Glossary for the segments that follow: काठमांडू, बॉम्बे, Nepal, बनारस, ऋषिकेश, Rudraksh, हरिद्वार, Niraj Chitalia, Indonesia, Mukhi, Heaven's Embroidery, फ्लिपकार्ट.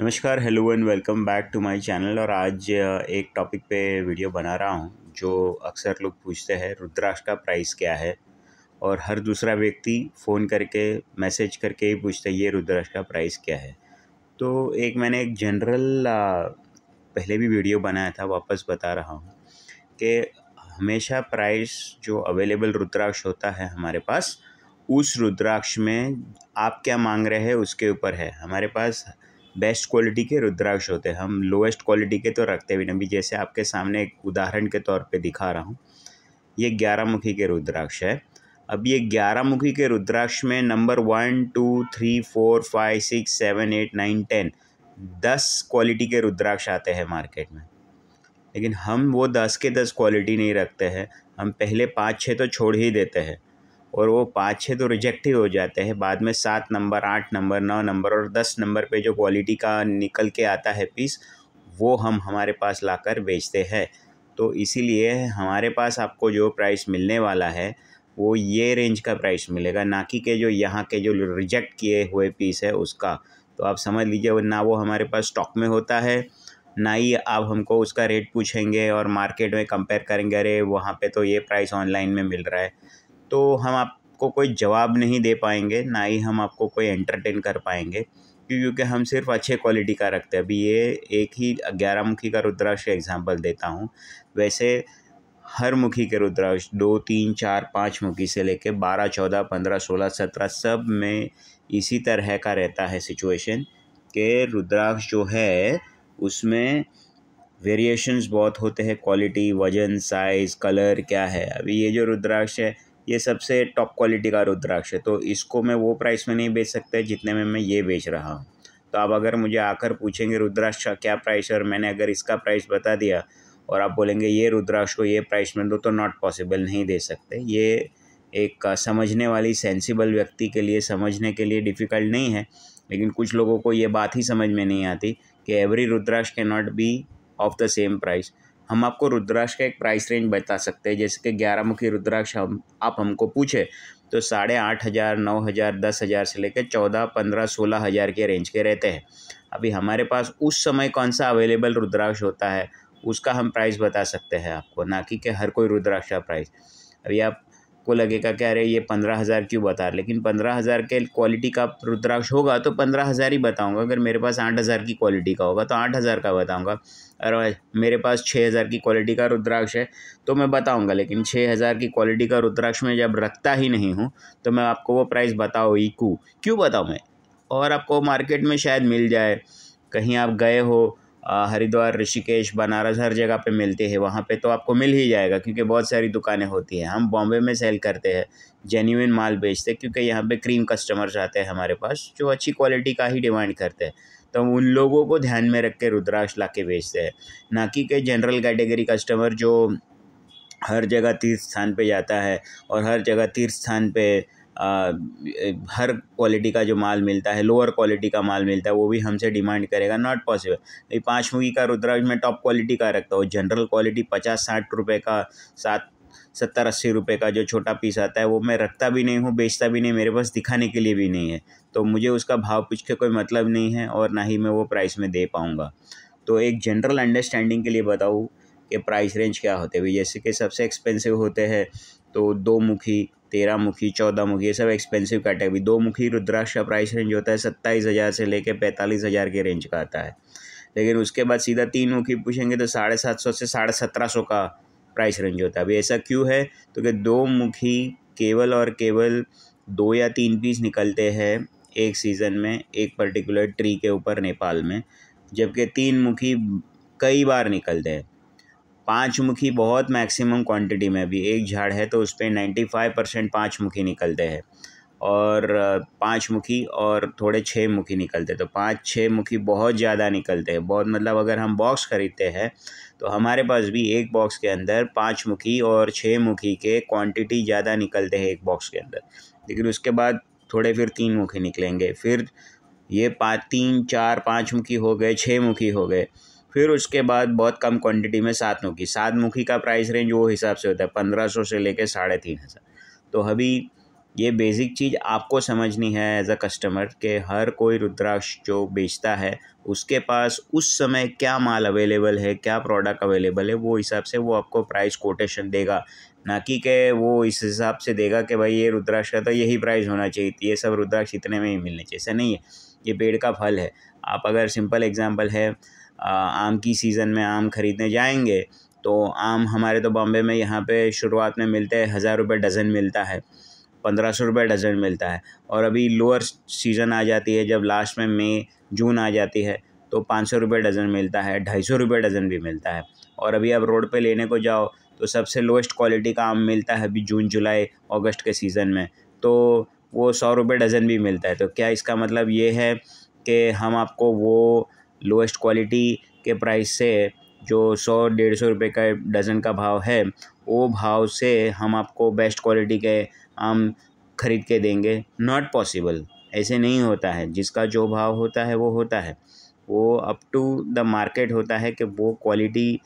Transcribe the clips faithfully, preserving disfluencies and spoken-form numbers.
नमस्कार, hello and welcome back to my channel. और आज एक टॉपिक पे वीडियो बना रहा हूँ जो अक्सर लोग पूछते हैं, रुद्राक्ष का प्राइस क्या है। और हर दूसरा व्यक्ति फ़ोन करके मैसेज करके ही पूछता है ये रुद्राक्ष का प्राइस क्या है। तो एक मैंने एक जनरल पहले भी वीडियो बनाया था, वापस बता रहा हूँ कि हमेशा प्राइस जो अवेलेबल रुद्राक्ष होता है हमारे पास, उस रुद्राक्ष में आप क्या मांग रहे हैं उसके ऊपर है। हमारे पास बेस्ट क्वालिटी के रुद्राक्ष होते हैं, हम लोएस्ट क्वालिटी के तो रखते भी नहीं। जैसे आपके सामने एक उदाहरण के तौर पे दिखा रहा हूँ, ये ग्यारह मुखी के रुद्राक्ष है। अब ये ग्यारह मुखी के रुद्राक्ष में number one two three four five six seven eight nine ten दस क्वालिटी के रुद्राक्ष आते हैं मार्केट में। लेकिन हम वो दस के दस क्वालिटी नहीं रखते हैं, हम पहले पाँच छः तो छोड़ ही देते हैं और वो पाँच छः तो रिजेक्ट ही हो जाते हैं। बाद में सात नंबर, आठ नंबर, नौ नंबर और दस नंबर पे जो क्वालिटी का निकल के आता है पीस, वो हम हमारे पास लाकर बेचते हैं। तो इसीलिए हमारे पास आपको जो प्राइस मिलने वाला है वो ये रेंज का प्राइस मिलेगा, ना कि के जो यहाँ के जो रिजेक्ट किए हुए पीस है उसका। तो आप समझ लीजिए, ना वो हमारे पास स्टॉक में होता है, ना ही आप हमको उसका रेट पूछेंगे और मार्केट में कंपेयर करेंगे, अरे वहाँ पे तो ये प्राइस ऑनलाइन में मिल रहा है। तो हम आपको कोई जवाब नहीं दे पाएंगे, ना ही हम आपको कोई एंटरटेन कर पाएंगे, क्योंकि हम सिर्फ अच्छे क्वालिटी का रखते हैं। अभी ये एक ही ग्यारह मुखी का रुद्राक्ष का एग्जाम्पल देता हूँ, वैसे हर मुखी के रुद्राक्ष दो तीन चार पाँच मुखी से लेके बारह चौदह पंद्रह सोलह सत्रह सब में इसी तरह का रहता है सिचुएशन के। रुद्राक्ष जो है उसमें वेरिएशंस बहुत होते हैं, क्वालिटी, वजन, साइज़, कलर क्या है। अभी ये जो रुद्राक्ष है ये सबसे टॉप क्वालिटी का रुद्राक्ष है, तो इसको मैं वो प्राइस में नहीं बेच सकता जितने में मैं ये बेच रहा हूँ। तो आप अगर मुझे आकर पूछेंगे रुद्राक्ष का क्या प्राइस है और मैंने अगर इसका प्राइस बता दिया और आप बोलेंगे ये रुद्राक्ष को ये प्राइस में दो, तो नॉट पॉसिबल, नहीं दे सकते। ये एक समझने वाली सेंसिबल व्यक्ति के लिए समझने के लिए डिफ़िकल्ट नहीं है, लेकिन कुछ लोगों को ये बात ही समझ में नहीं आती कि every rudraksha can not be of the same price. हम आपको रुद्राक्ष का एक प्राइस रेंज बता सकते हैं, जैसे कि ग्यारह मुखी रुद्राक्ष हम आप हमको पूछे तो साढ़े आठ हज़ार, नौ हज़ार, दस हज़ार से लेकर चौदह, पंद्रह, सोलह हज़ार के रेंज के रहते हैं। अभी हमारे पास उस समय कौन सा अवेलेबल रुद्राक्ष होता है उसका हम प्राइस बता सकते हैं आपको, ना कि कि हर कोई रुद्राक्ष का प्राइस। अभी आपको लगेगा कि अरे ये पंद्रह हज़ार क्यों बता, लेकिन पंद्रह हज़ार के क्वालिटी का रुद्राक्ष होगा तो पंद्रह हज़ार ही बताऊँगा। अगर मेरे पास आठ हज़ार की क्वालिटी का होगा तो आठ हज़ार का बताऊँगा। और मेरे पास छः हज़ार की क्वालिटी का रुद्राक्ष है तो मैं बताऊंगा, लेकिन छः हज़ार की क्वालिटी का रुद्राक्ष में जब रखता ही नहीं हूं तो मैं आपको वो प्राइस बताओ ही क्यों क्यों बताऊं मैं। और आपको मार्केट में शायद मिल जाए, कहीं आप गए हो, हरिद्वार, ऋषिकेश, बनारस, हर जगह पे मिलते हैं, वहाँ पे तो आपको मिल ही जाएगा क्योंकि बहुत सारी दुकानें होती हैं। हम बॉम्बे में सेल करते हैं, जेन्युइन माल बेचते हैं, क्योंकि यहाँ पे क्रीम कस्टमर्स आते हैं हमारे पास जो अच्छी क्वालिटी का ही डिमांड करते हैं। तो उन लोगों को ध्यान में रख के रुद्राक्ष ला के बेचते हैं, ना कि के जनरल कैटेगरी कस्टमर जो हर जगह तीर्थ स्थान पे जाता है और हर जगह तीर्थ स्थान पे आ, हर क्वालिटी का जो माल मिलता है, लोअर क्वालिटी का माल मिलता है, वो भी हमसे डिमांड करेगा, नॉट पॉसिबल। ये पाँच मुखी का रुद्राक्ष में टॉप क्वालिटी का रखता हूँ, जनरल क्वालिटी पचास साठ रुपये का, सात सत्तर अस्सी रुपये का जो छोटा पीस आता है वो मैं रखता भी नहीं हूँ, बेचता भी नहीं, मेरे पास दिखाने के लिए भी नहीं है। तो मुझे उसका भाव पूछ के कोई मतलब नहीं है और ना ही मैं वो प्राइस में दे पाऊँगा। तो एक जनरल अंडरस्टैंडिंग के लिए बताऊँ कि प्राइस रेंज क्या होते हैं। जैसे कि सबसे एक्सपेंसिव होते हैं तो दो मुखी, तेरह मुखी, चौदह मुखी, ये सब एक्सपेंसिव कैटेगरी। दो मुखी रुद्राक्ष का प्राइस रेंज होता है सत्ताईस हज़ार से लेके पैंतालीस हज़ार के रेंज का आता है। लेकिन उसके बाद सीधा तीन मुखी पूछेंगे तो साढ़े सात सौ से साढ़े सत्रह सौ का प्राइस रेंज होता है। अभी ऐसा क्यों है, तो कि दो मुखी केवल और केवल दो या तीन पीस निकलते हैं एक सीज़न में एक पर्टिकुलर ट्री के ऊपर नेपाल में, जबकि तीन मुखी कई बार निकलते हैं। पाँच मुखी बहुत मैक्सिमम क्वांटिटी में, भी एक झाड़ है तो उस पर नाइन्टी फाइव परसेंट पाँच मुखी निकलते हैं, और पाँच मुखी और थोड़े छः मुखी निकलते हैं। तो पाँच छः मुखी बहुत ज़्यादा निकलते हैं, बहुत मतलब अगर हम बॉक्स ख़रीदते हैं तो हमारे पास भी एक बॉक्स के अंदर पाँच मुखी और छः मुखी के क्वांटिटी ज़्यादा निकलते हैं एक बॉक्स के अंदर। लेकिन उसके बाद थोड़े फिर तीन मुखी निकलेंगे, फिर ये पाँच तीन चार पाँच मुखी हो गए, छः मुखी हो गए, फिर उसके बाद बहुत कम क्वांटिटी में सात मुखी। सात मुखी का प्राइस रेंज वो हिसाब से होता है पंद्रह सौ से लेकर साढ़े तीन हज़ार। तो अभी ये बेसिक चीज़ आपको समझनी है एज अ कस्टमर के हर कोई रुद्राक्ष जो बेचता है उसके पास उस समय क्या माल अवेलेबल है, क्या प्रोडक्ट अवेलेबल है, वो हिसाब से वो आपको प्राइस कोटेशन देगा, ना कि के वो इस हिसाब से देगा कि भाई ये रुद्राक्ष का तो यही प्राइस होना चाहिए, ये सब रुद्राक्ष इतने में ही मिलने चाहिए। ऐसा नहीं है, ये पेड़ का फल है। आप अगर सिंपल एग्जाम्पल है आम की सीज़न में आम खरीदने जाएंगे तो आम हमारे तो बॉम्बे में यहाँ पे शुरुआत में मिलते हैं हज़ार रुपये डज़न मिलता है, पंद्रह सौ रुपये डज़न मिलता है। और अभी लोअर सीज़न आ जाती है जब लास्ट में मई जून आ जाती है तो पाँच सौ रुपये डज़न मिलता है, ढाई सौ रुपये डज़न भी मिलता है। और अभी आप रोड पे लेने को जाओ तो सबसे लोएस्ट क्वालिटी का आम मिलता है अभी जून जुलाई अगस्त के सीज़न में, तो वो सौ रुपये डज़न भी मिलता है। तो क्या इसका मतलब ये है कि हम आपको वो लोएस्ट क्वालिटी के प्राइस से जो सौ डेढ़ सौ रुपये का डज़न का भाव है वो भाव से हम आपको बेस्ट क्वालिटी के आम खरीद के देंगे? नॉट पॉसिबल, ऐसे नहीं होता है। जिसका जो भाव होता है वो होता है, वो अप टू द मार्केट होता है कि वो क्वालिटी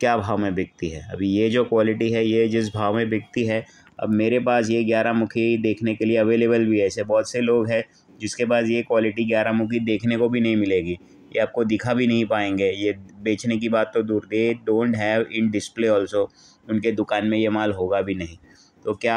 क्या भाव में बिकती है। अभी ये जो क्वालिटी है ये जिस भाव में बिकती है, अब मेरे पास ये ग्यारह मुखी देखने के लिए अवेलेबल भी है, ऐसे बहुत से लोग हैं जिसके पास ये क्वालिटी ग्यारह मुखी देखने को भी नहीं मिलेगी, ये आपको दिखा भी नहीं पाएंगे। ये बेचने की बात तो दूर, they don't have in display also, उनके दुकान में ये माल होगा भी नहीं। तो क्या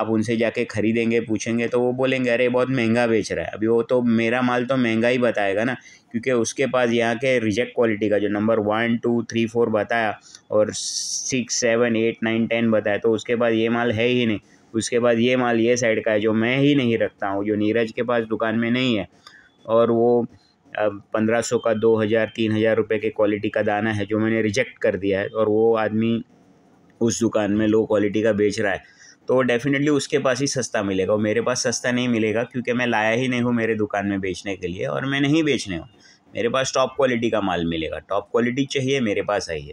आप उनसे जाके ख़रीदेंगे, पूछेंगे तो वो बोलेंगे अरे बहुत महंगा बेच रहा है। अभी वो तो मेरा माल तो महंगा ही बताएगा ना, क्योंकि उसके पास यहाँ के रिजेक्ट क्वालिटी का जो number one two three four बताया और six seven eight nine ten बताया, तो उसके पास ये माल है ही नहीं। उसके पास ये माल ये साइड का है जो मैं ही नहीं रखता हूँ, जो नीरज के पास दुकान में नहीं है। और वो अब पंद्रह सौ का दो हज़ार तीन हज़ार रुपये के क्वालिटी का दाना है जो मैंने रिजेक्ट कर दिया है, और वो आदमी उस दुकान में लो क्वालिटी का बेच रहा है, तो डेफिनेटली उसके पास ही सस्ता मिलेगा और मेरे पास सस्ता नहीं मिलेगा, क्योंकि मैं लाया ही नहीं हूँ मेरे दुकान में बेचने के लिए और मैं नहीं बेचने हूँ। मेरे पास टॉप क्वालिटी का माल मिलेगा, टॉप क्वालिटी चाहिए मेरे पास आई है,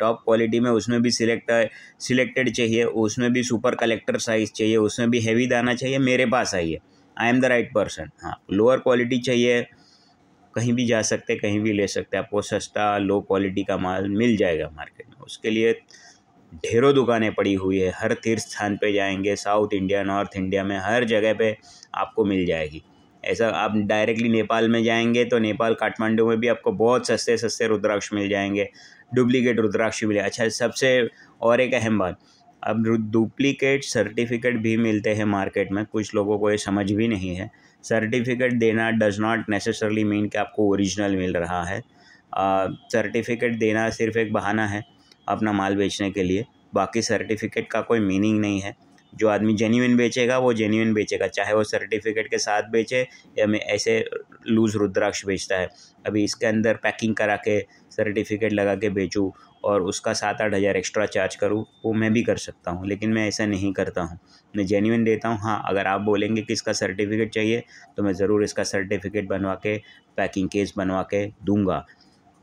टॉप क्वालिटी में उसमें भी सिलेक्ट सिलेक्टेड चाहिए, उसमें भी सुपर कलेक्टर साइज़ चाहिए, उसमें भी हैवी दाना चाहिए, मेरे पास आई है। I am the right person. हाँ, लोअर क्वालिटी चाहिए कहीं भी जा सकते, कहीं भी ले सकते, आपको सस्ता लो क्वालिटी का माल मिल जाएगा मार्केट में। उसके लिए ढेरों दुकानें पड़ी हुई है, हर तीर्थ स्थान पे जाएंगे, साउथ इंडिया नॉर्थ इंडिया में हर जगह पे आपको मिल जाएगी। ऐसा आप डायरेक्टली नेपाल में जाएंगे तो नेपाल काठमांडू में भी आपको बहुत सस्ते सस्ते रुद्राक्ष मिल जाएंगे, डुप्लीकेट रुद्राक्ष मिले। अच्छा, सबसे और एक अहम बात, अब डुप्लीकेट सर्टिफिकेट भी मिलते हैं मार्केट में, कुछ लोगों को ये समझ भी नहीं है। सर्टिफिकेट देना डज़ नॉट नेसेसरली मीन कि आपको ओरिजिनल मिल रहा है। सर्टिफिकेट देना सिर्फ़ एक बहाना है अपना माल बेचने के लिए, बाकी सर्टिफिकेट का कोई मीनिंग नहीं है। जो आदमी जेन्युइन बेचेगा वो जेन्युइन बेचेगा, चाहे वो सर्टिफिकेट के साथ बेचे या मैं ऐसे लूज़ रुद्राक्ष बेचता है। अभी इसके अंदर पैकिंग करा के सर्टिफिकेट लगा के बेचूँ और उसका सात आठ हज़ार एक्स्ट्रा चार्ज करूँ, वो मैं भी कर सकता हूँ, लेकिन मैं ऐसा नहीं करता हूँ, मैं जेन्युइन देता हूँ। हाँ, अगर आप बोलेंगे कि इसका सर्टिफिकेट चाहिए तो मैं ज़रूर इसका सर्टिफिकेट बनवा के पैकिंग केस बनवा के दूँगा,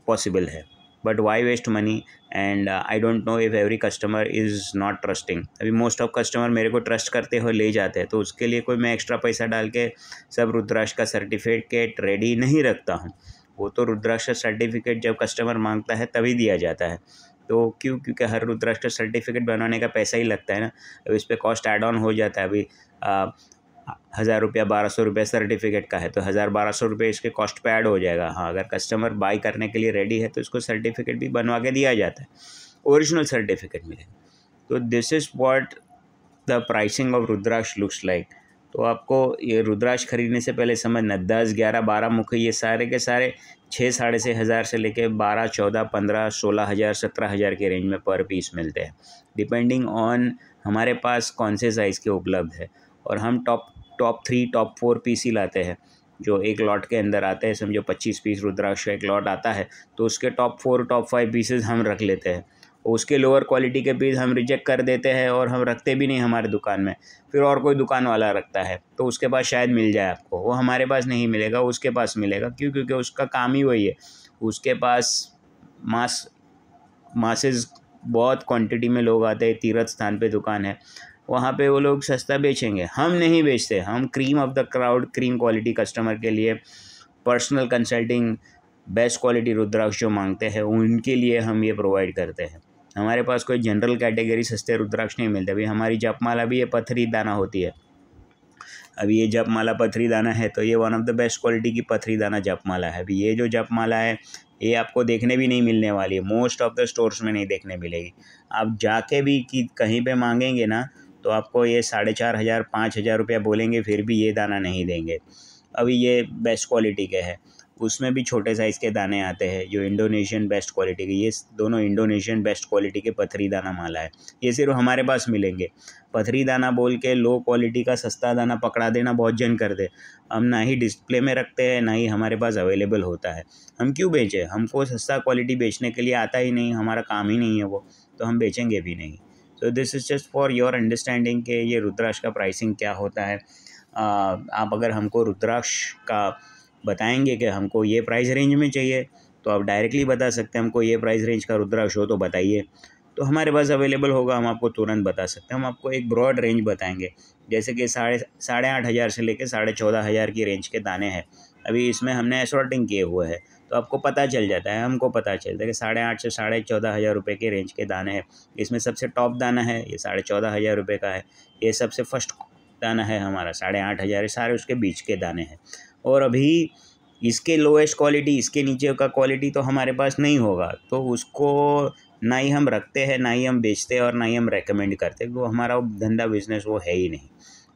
पॉसिबल है। But why waste money? And uh, I don't know if every customer is not trusting. अभी most of customer मेरे को trust करते हुए ले जाते हैं, तो उसके लिए कोई मैं एक्स्ट्रा पैसा डाल के सब रुद्राक्ष का सर्टिफिकेट रेडी नहीं रखता हूँ। वो तो रुद्राक्ष का सर्टिफिकेट जब कस्टमर मांगता है तभी दिया जाता है, तो क्यों? क्योंकि हर रुद्राक्ष का सर्टिफिकेट बनाने का पैसा ही लगता है ना। अब इस पर कॉस्ट एड ऑन हो जाता है। अभी आ, हज़ार रुपया बारह सौ रुपया सर्टिफिकेट का है तो हज़ार बारह सौ रुपये इसके कॉस्ट पे ऐड हो जाएगा। हाँ, अगर कस्टमर बाई करने के लिए रेडी है तो इसको सर्टिफिकेट भी बनवा के दिया जाता है, ओरिजिनल सर्टिफिकेट मिलेगा। तो this is what the pricing of rudraksha looks like. तो आपको ये रुद्राक्ष खरीदने से पहले समझना, दस ग्यारह बारह मुखी ये सारे के सारे छः साढ़े छः हज़ार से लेके बारह चौदह पंद्रह सोलह हज़ार सत्रह हज़ार के रेंज में पर पीस मिलते हैं, डिपेंडिंग ऑन हमारे पास कौन से साइज़ के उपलब्ध है। और हम top top three top four piece ही लाते हैं जो एक लॉट के अंदर आते हैं। समझो पच्चीस पीस रुद्राक्ष का एक लॉट आता है तो उसके top four top five pieces हम रख लेते हैं। उसके लोअर क्वालिटी के पीस हम रिजेक्ट कर देते हैं और हम रखते भी नहीं हमारे दुकान में, फिर और कोई दुकान वाला रखता है तो उसके पास शायद मिल जाए आपको, वो हमारे पास नहीं मिलेगा, उसके पास मिलेगा। क्यों? क्योंकि उसका काम ही वही है, उसके पास मास मासेज बहुत क्वान्टिटी में लोग आते हैं, तीर्थ स्थान पर दुकान है, वहाँ पे वो लोग सस्ता बेचेंगे। हम नहीं बेचते, हम cream of the crowd cream quality customer के लिए personal consulting best quality rudraksha जो मांगते हैं उनके लिए हम ये प्रोवाइड करते हैं। हमारे पास कोई जनरल कैटेगरी सस्ते रुद्राक्ष नहीं मिलते। अभी हमारी जपमाला भी ये पत्थरी दाना होती है, अभी ये जप माला पथरी दाना है तो ये one of the best quality की पथरी दाना जप माला है। अभी ये जो जप माला है ये आपको देखने भी नहीं मिलने वाली है, मोस्ट ऑफ द स्टोर्स में नहीं देखने मिलेगी। आप जाके भी कि कहीं पे मांगेंगे ना तो आपको ये साढ़े चार हज़ार पाँच हज़ार रुपया बोलेंगे फिर भी ये दाना नहीं देंगे। अभी ये बेस्ट क्वालिटी के हैं, उसमें भी छोटे साइज़ के दाने आते हैं जो इंडोनेशियन बेस्ट क्वालिटी के, ये दोनों इंडोनेशियन बेस्ट क्वालिटी के पथरी दाना माला है। ये सिर्फ हमारे पास मिलेंगे। पथरी दाना बोल के लो क्वालिटी का सस्ता दाना पकड़ा देना बहुत जन कर दे। हम ना ही डिस्प्ले में रखते हैं ना ही हमारे पास अवेलेबल होता है। हम क्यों बेचें? हमको सस्ता क्वालिटी बेचने के लिए आता ही नहीं, हमारा काम ही नहीं है वो, तो हम बेचेंगे भी नहीं। So this is just for your understanding के ये रुद्राक्ष का प्राइसिंग क्या होता है। आ, आप अगर हमको रुद्राक्ष का बताएंगे कि हमको ये प्राइस रेंज में चाहिए तो आप डायरेक्टली बता सकते हैं हमको ये प्राइस रेंज का रुद्राक्ष हो तो बताइए, तो हमारे पास अवेलेबल होगा, हम आपको तुरंत बता सकते हैं। हम आपको एक ब्रॉड रेंज बताएंगे, जैसे कि साढ़े साढ़े आठ हज़ार से लेकर साढ़े चौदह हज़ार की रेंज के दाने हैं। अभी इसमें हमने असॉर्टिंग किए हुए हैं तो आपको पता चल जाता है, हमको पता चलता है कि साढ़े आठ से साढ़े चौदह हज़ार रुपये के रेंज के दाने हैं। इसमें सबसे टॉप दाना है ये साढ़े चौदह हज़ार रुपये का है, ये सबसे फर्स्ट दाना है हमारा साढ़े आठ हज़ार, सारे उसके बीच के दाने हैं। और अभी इसके लोएस्ट क्वालिटी, इसके नीचे का क्वालिटी तो हमारे पास नहीं होगा, तो उसको ना ही हम रखते हैं ना ही हम बेचते हैं और ना ही हम रेकमेंड करते, वो हमारा धंधा बिजनेस वो है ही नहीं।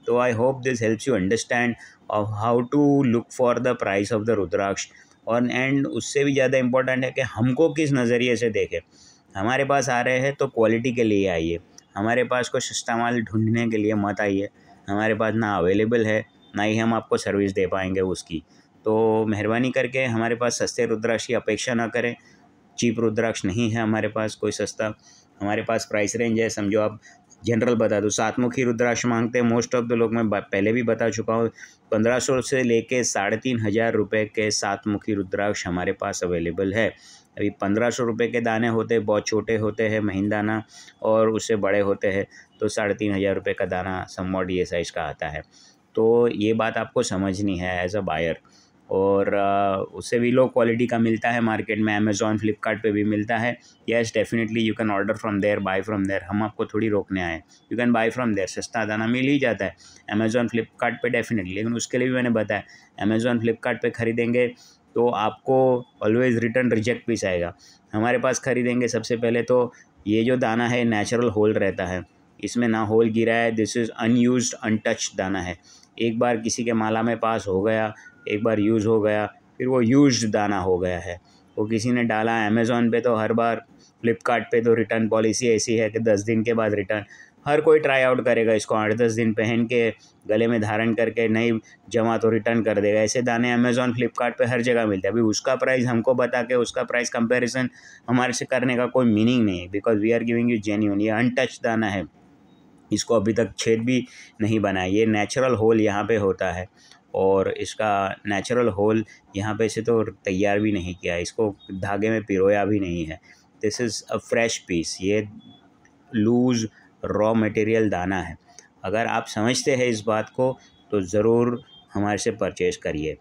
तो I hope this helps you understand of how to look for the price of the rudraksha. और एंड उससे भी ज़्यादा इम्पोर्टेंट है कि हमको किस नज़रिए से देखें। हमारे पास आ रहे हैं तो क्वालिटी के लिए आइए, हमारे पास को सस्ता माल ढूंढने के लिए मत आइए। हमारे पास ना अवेलेबल है ना ही हम आपको सर्विस दे पाएंगे उसकी, तो मेहरबानी करके हमारे पास सस्ते रुद्राक्ष की अपेक्षा ना करें। चीप रुद्राक्ष नहीं है हमारे पास कोई सस्ता, हमारे पास प्राइस रेंज है। समझो आप जनरल बता दो सातमुखी रुद्राक्ष मांगते हैं मोस्ट ऑफ द लोग, मैं पहले भी बता चुका हूँ, पंद्रह सौ से लेके साढ़े तीन हज़ार रुपये के सातमुखी रुद्राक्ष हमारे पास अवेलेबल है। अभी पंद्रह सौ रुपये के दाने होते, बहुत छोटे होते हैं महीनदाना, और उससे बड़े होते हैं तो साढ़े तीन हज़ार रुपये का दाना समवॉट ये साइज़ का आता है। तो ये बात आपको समझनी है एज अ बायर। और उससे भी लो क्वालिटी का मिलता है मार्केट में, अमेज़ॉन फ्लिपकार्ट पे भी मिलता है। Yes definitely you can order from there, buy from there, हम आपको थोड़ी रोकने आए। You can buy from there, सस्ता दाना मिल ही जाता है अमेज़ॉन फ्लिपकार्ट पे डेफिनेटली। लेकिन उसके लिए भी मैंने बताया अमेज़ॉन फ्लिपकार्ट पे ख़रीदेंगे तो आपको ऑलवेज़ रिटर्न रिजेक्ट पीस आएगा। हमारे पास ख़रीदेंगे सबसे पहले तो ये जो दाना है नेचुरल होल रहता है, इसमें ना होल गिरा है, दिस इज़ अनयूज्ड अनटच्ड दाना है। एक बार किसी के माला में पास हो गया, एक बार यूज़ हो गया, फिर वो यूज्ड दाना हो गया है। वो किसी ने डाला अमेज़ॉन पे तो हर बार, फ्लिपकार्ट पे तो रिटर्न पॉलिसी ऐसी है कि दस दिन के बाद रिटर्न, हर कोई ट्राई आउट करेगा इसको, आठ दस दिन पहन के गले में धारण करके नहीं जमा तो रिटर्न कर देगा। ऐसे दाने अमेज़ॉन फ्लिपकार्ट पे हर जगह मिलते हैं। अभी उसका प्राइस हमको बता के उसका प्राइस कंपेरिजन हमारे से करने का कोई मीनिंग नहीं है, because we are giving you genuine. ये अनटच्ड दाना है, इसको अभी तक छेद भी नहीं बना है, ये नेचुरल होल यहाँ पे होता है और इसका नेचुरल होल यहाँ पे से तो तैयार भी नहीं किया, इसको धागे में पिरोया भी नहीं है। This is a fresh piece, ये लूज़ रॉ मटेरियल दाना है। अगर आप समझते हैं इस बात को तो ज़रूर हमारे से परचेज करिए।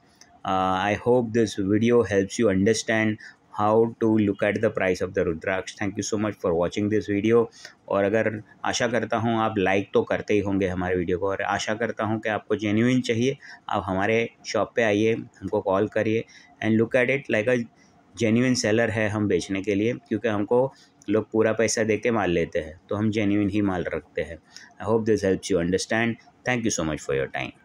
I hope this video helps you understand how to look at the price of the rudraksha. Thank you so much for watching this video. और अगर आशा करता हूँ आप लाइक तो करते ही होंगे हमारे वीडियो को, और आशा करता हूँ कि आपको जेन्युइन चाहिए, आप हमारे शॉप पे आइए, हमको कॉल करिए and look at it like a genuine seller है हम बेचने के लिए, क्योंकि हमको लोग पूरा पैसा दे के माल लेते हैं तो हम जेन्युइन ही माल रखते हैं। I hope this helps you understand. Thank you so much for your time.